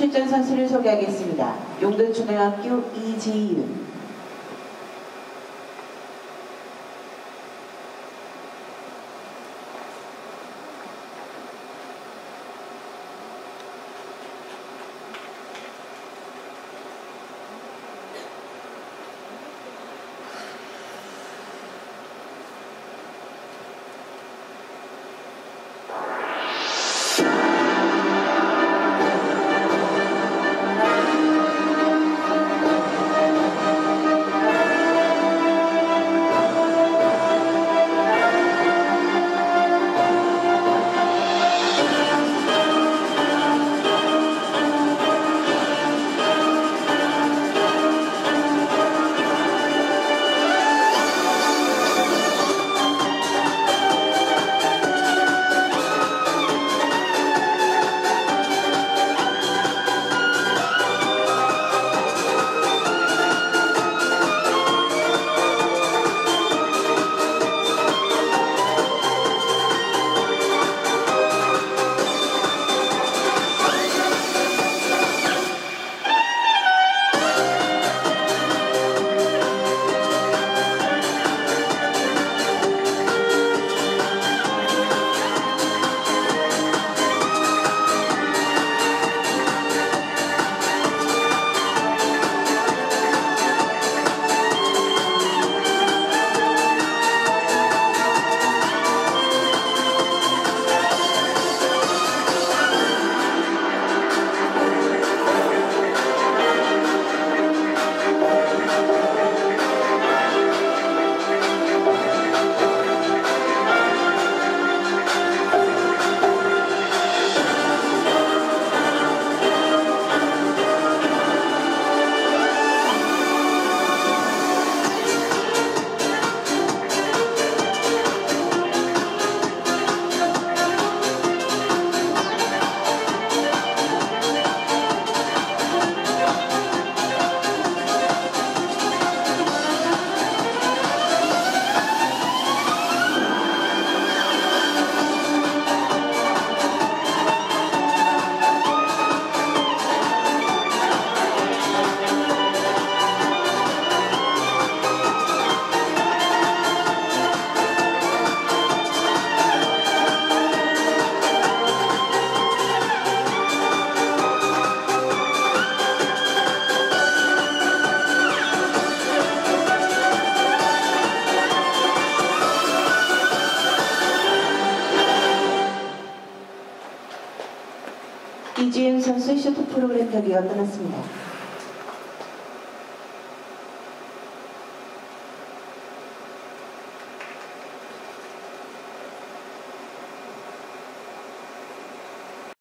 출전 선수를 소개하겠습니다. 용둔초등학교 이지윤. 이지윤 선수의 쇼트 프로그램 경기가 끝났습니다.